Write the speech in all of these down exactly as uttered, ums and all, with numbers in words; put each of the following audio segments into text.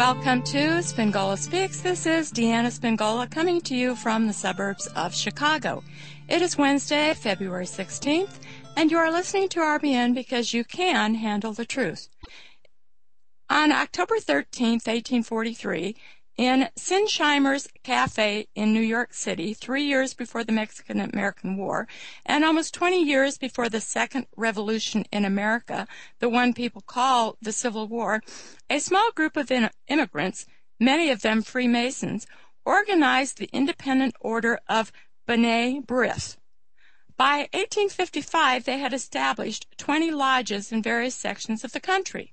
Welcome to Spingola Speaks. This is Deanna Spingola coming to you from the suburbs of Chicago. It is Wednesday, February sixteenth, and you are listening to R B N because you can handle the truth. On October thirteenth, eighteen forty-three, in Sinsheimer's Cafe in New York City, three years before the Mexican-American War, and almost twenty years before the Second Revolution in America, the one people call the Civil War, a small group of in- immigrants, many of them Freemasons, organized the independent order of B'nai B'rith. By eighteen fifty-five, they had established twenty lodges in various sections of the country.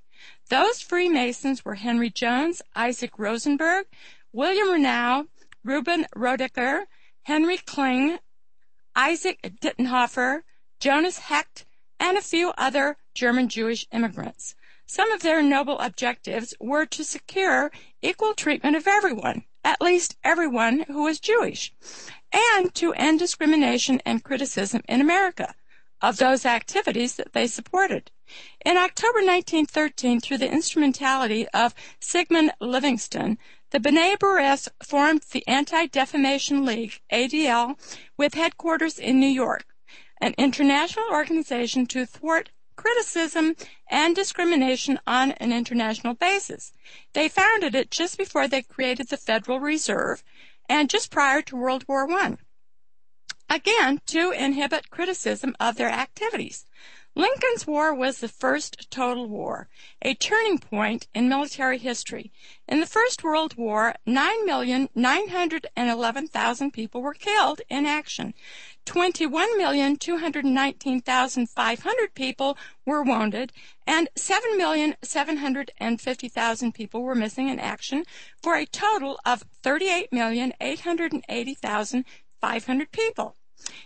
Those Freemasons were Henry Jones, Isaac Rosenberg, William Renau, Reuben Rodecker, Henry Kling, Isaac Dittenhofer, Jonas Hecht, and a few other German Jewish immigrants. Some of their noble objectives were to secure equal treatment of everyone, at least everyone who was Jewish, and to end discrimination and criticism in America of those activities that they supported. In October nineteen thirteen, through the instrumentality of Sigmund Livingston, the B'nai B'rith formed the Anti-Defamation League, A D L, with headquarters in New York, an international organization to thwart criticism and discrimination on an international basis. They founded it just before they created the Federal Reserve and just prior to World War One. Again, to inhibit criticism of their activities. Lincoln's War was the first total war, a turning point in military history. In the First World War, nine million nine hundred eleven thousand people were killed in action. twenty-one million two hundred nineteen thousand five hundred people were wounded, and seven million seven hundred fifty thousand people were missing in action, for a total of thirty-eight million eight hundred eighty thousand five hundred people.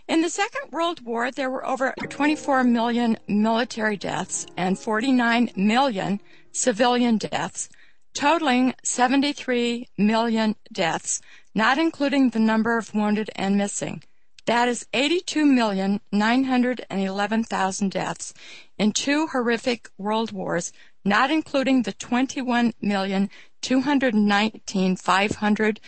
In the Second World War, there were over twenty-four million military deaths and forty-nine million civilian deaths, totaling seventy-three million deaths, not including the number of wounded and missing. That is eighty-two million nine hundred eleven thousand deaths in two horrific world wars, not including the twenty-one million two hundred nineteen thousand five hundred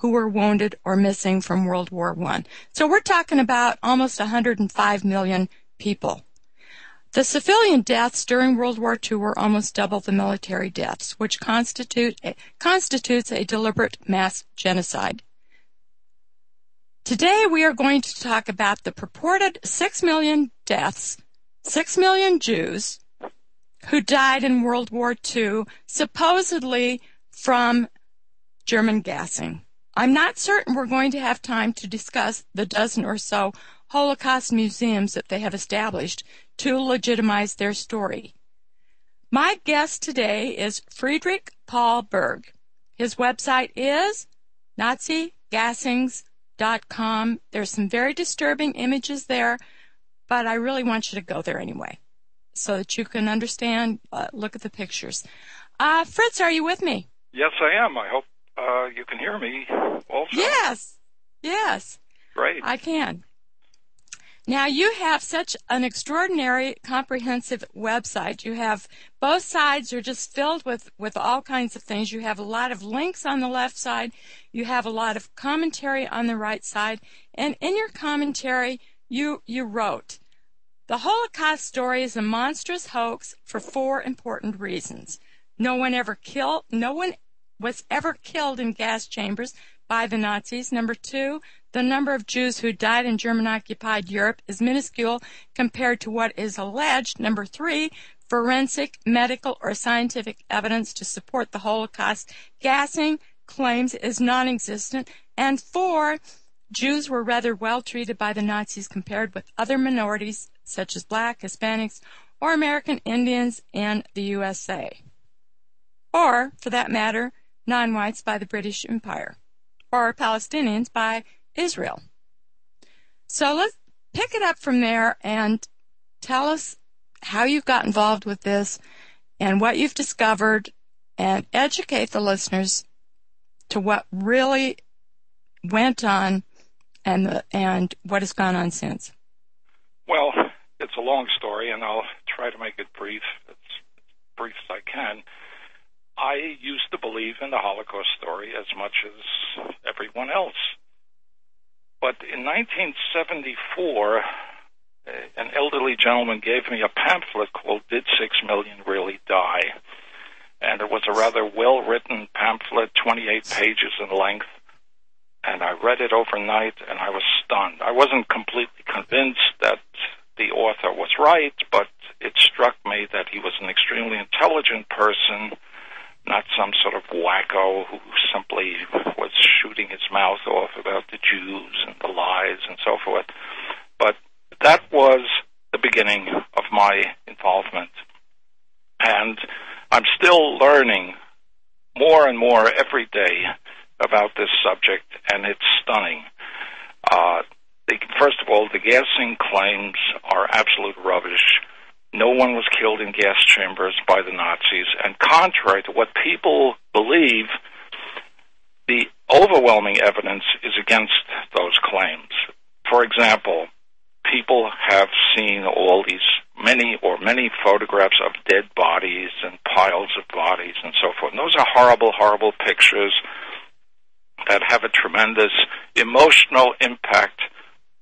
who were wounded or missing from World War One. So we're talking about almost one hundred five million people. The civilian deaths during World War Two were almost double the military deaths, which constitute a, constitutes a deliberate mass genocide. Today we are going to talk about the purported six million deaths, six million Jews who died in World War Two, supposedly from German gassing. I'm not certain we're going to have time to discuss the dozen or so Holocaust museums that they have established to legitimize their story. My guest today is Friedrich Paul Berg. His website is nazi gassings dot com. There's some very disturbing images there, but I really want you to go there anyway so that you can understand, uh, look at the pictures. Uh, Fritz, are you with me? Yes, I am. I hope Uh, you can hear me also? Yes, yes. Great. I can. Now, you have such an extraordinary, comprehensive website. You have both sides are just filled with, with all kinds of things. You have a lot of links on the left side. You have a lot of commentary on the right side. And in your commentary, you, you wrote, "The Holocaust story is a monstrous hoax for four important reasons. No one ever killed, no one was ever killed in gas chambers by the Nazis. Number two, the number of Jews who died in German-occupied Europe is minuscule compared to what is alleged. Number three, forensic, medical, or scientific evidence to support the Holocaust gassing claims is non-existent. And four, Jews were rather well treated by the Nazis compared with other minorities such as black, Hispanics, or American Indians in the U S A. Or, for that matter, non-whites by the British Empire, or Palestinians by Israel." So let's pick it up from there and tell us how you got involved with this and what you've discovered, and educate the listeners to what really went on and the, and what has gone on since. Well, it's a long story, and I'll try to make it brief, as brief as I can. I I used to believe in the Holocaust story as much as everyone else. But in nineteen seventy-four, an elderly gentleman gave me a pamphlet called Did Six Million Really Die? And it was a rather well-written pamphlet, twenty-eight pages in length. And I read it overnight, and I was stunned. I wasn't completely convinced that the author was right, but it struck me that he was an extremely intelligent person, not some sort of wacko who simply was shooting his mouth off about the Jews and the lies and so forth. But that was the beginning of my involvement. And I'm still learning more and more every day about this subject, and it's stunning. Uh, the, first of all, the gassing claims are absolute rubbish. No one was killed in gas chambers by the Nazis. And contrary to what people believe, the overwhelming evidence is against those claims. For example, people have seen all these many or many photographs of dead bodies and piles of bodies and so forth. And those are horrible, horrible pictures that have a tremendous emotional impact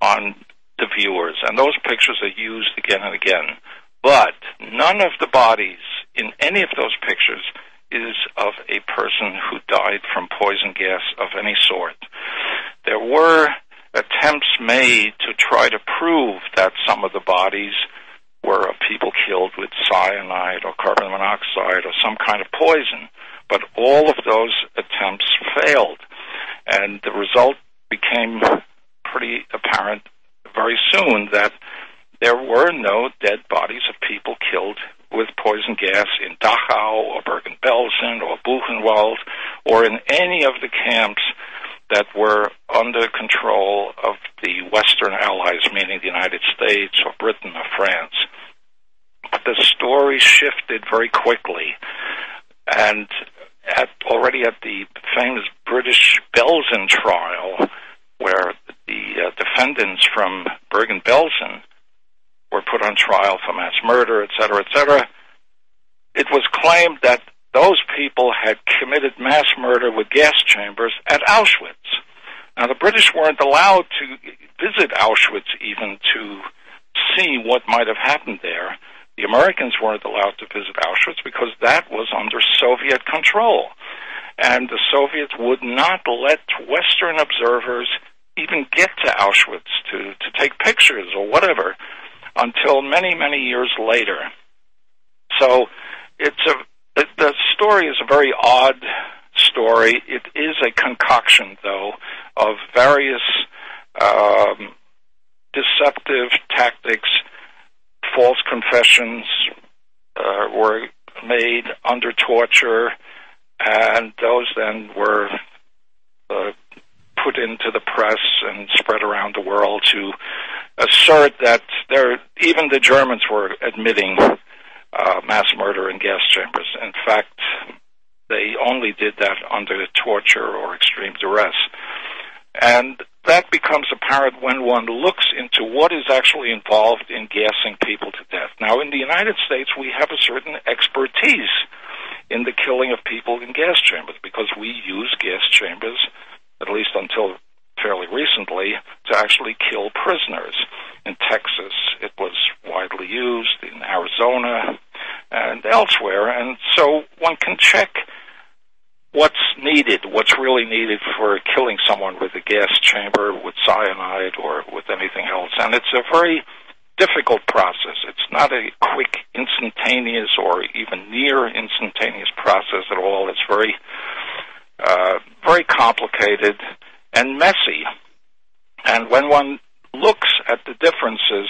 on the viewers. And those pictures are used again and again. But none of the bodies in any of those pictures is of a person who died from poison gas of any sort. There were attempts made to try to prove that some of the bodies were of people killed with cyanide or carbon monoxide or some kind of poison, but all of those attempts failed. And the result became pretty apparent very soon that there were no dead bodies of people killed with poison gas in Dachau or Bergen-Belsen or Buchenwald or in any of the camps that were under control of the Western Allies, meaning the United States or Britain or France. But the story shifted very quickly. And at, already at the famous British Belsen trial, where the uh, defendants from Bergen-Belsen were put on trial for mass murder, et cetera, et cetera, it was claimed that those people had committed mass murder with gas chambers at Auschwitz. Now, the British weren't allowed to visit Auschwitz even to see what might have happened there. The Americans weren't allowed to visit Auschwitz because that was under Soviet control. And the Soviets would not let Western observers even get to Auschwitz to, to take pictures or whatever until many, many years later. So it's a... The story is a very odd story. It is a concoction, though, of various um, deceptive tactics. False confessions uh, were made under torture, and those then were uh, put into the press and spread around the world to assert that there, even the Germans were admitting Uh, mass murder in gas chambers. In fact, they only did that under torture or extreme duress. And that becomes apparent when one looks into what is actually involved in gassing people to death. Now, in the United States, we have a certain expertise in the killing of people in gas chambers because we use gas chambers, at least until fairly recently, to actually kill prisoners. In Texas, it was widely used, in Arizona, and elsewhere. And so one can check what's needed, what's really needed for killing someone with a gas chamber, with cyanide, or with anything else. And it's a very difficult process. It's not a quick, instantaneous, or even near instantaneous process at all. It's very, uh, very complicated and messy. And when one looks at the differences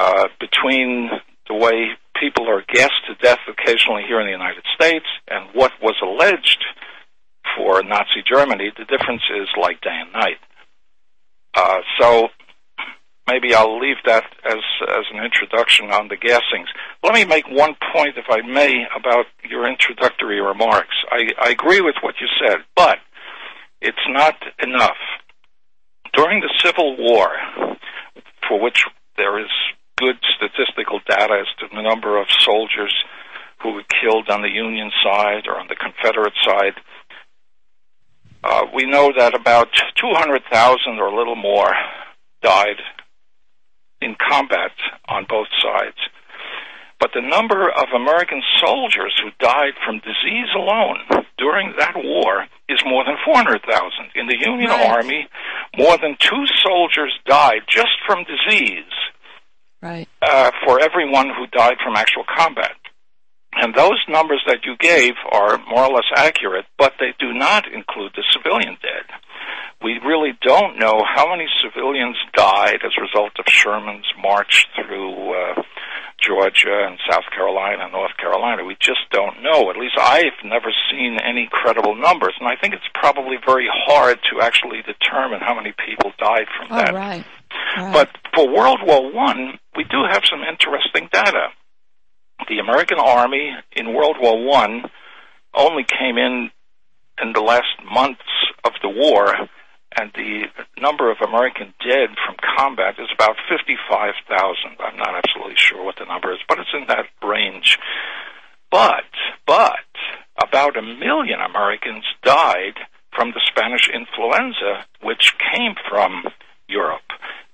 uh, between the way people are gassed to death occasionally here in the United States and what was alleged for Nazi Germany, the difference is like day and night. Uh, so maybe I'll leave that as, as an introduction on the gassings. Let me make one point, if I may, about your introductory remarks. I, I agree with what you said, but it's not enough. During the Civil War, for which there is good statistical data as to the number of soldiers who were killed on the Union side or on the Confederate side. Uh, we know that about two hundred thousand or a little more died in combat on both sides. But the number of American soldiers who died from disease alone during that war is more than four hundred thousand. In the Union right. Army, more than two soldiers died just from disease right. uh, for everyone who died from actual combat. And those numbers that you gave are more or less accurate, but they do not include the civilian dead. We really don't know how many civilians died as a result of Sherman's march through uh, Georgia and South Carolina and North Carolina. We just don't know. At least I've never seen any credible numbers, and I think it's probably very hard to actually determine how many people died from oh, that. Right. Right. But for World War One, we do have some interesting data. The American Army in World War One only came in in the last months of the war, and the number of American dead from combat is about fifty-five thousand. I'm not absolutely sure what the number is, but it's in that range. But, but, about a million Americans died from the Spanish influenza, which came from Europe,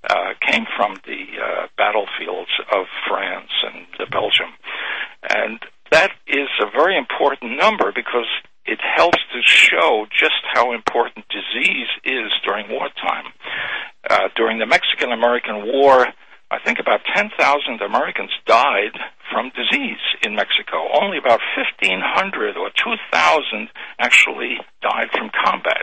uh, came from the uh, battlefields of France and uh, Belgium. And that is a very important number because it helps to show just how important disease is during wartime. Uh, during the Mexican-American War, I think about ten thousand Americans died from disease in Mexico. Only about fifteen hundred or two thousand actually died from combat.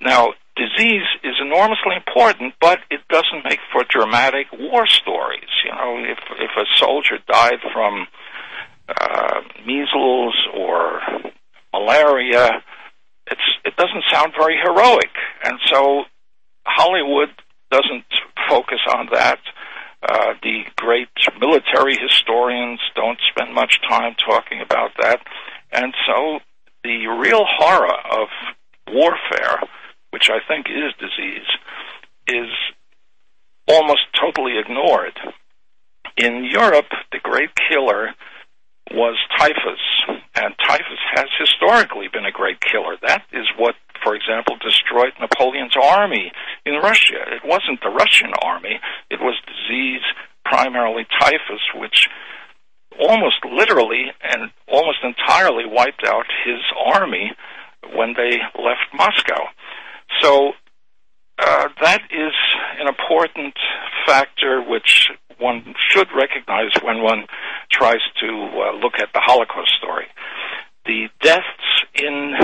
Now, disease is enormously important, but it doesn't make for dramatic war stories. You know, if if a soldier died from uh, measles or malaria, it's it doesn't sound very heroic, and so Hollywood doesn't focus on that. Uh, the great military historians don't spend much time talking about that, and so the real horror of warfare, which I think is disease, is almost totally ignored. In Europe, the great killer was typhus, and typhus has historically been a great killer. That is what, for example, destroyed Napoleon's army in Russia. It wasn't the Russian army. It was disease, primarily typhus, which almost literally and almost entirely wiped out his army when they left Moscow. So uh, that is an important factor which one should recognize when one tries to uh, look at the Holocaust story. The deaths in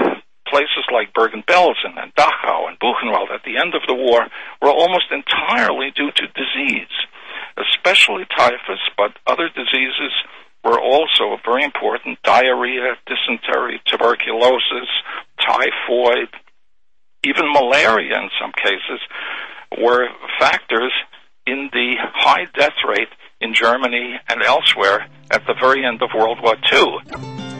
places like Bergen-Belsen and Dachau and Buchenwald at the end of the war were almost entirely due to disease, especially typhus, but other diseases were also very important: diarrhea, dysentery, tuberculosis, typhoid, even malaria in some cases, were factors in the high death rate in Germany and elsewhere at the very end of World War Two.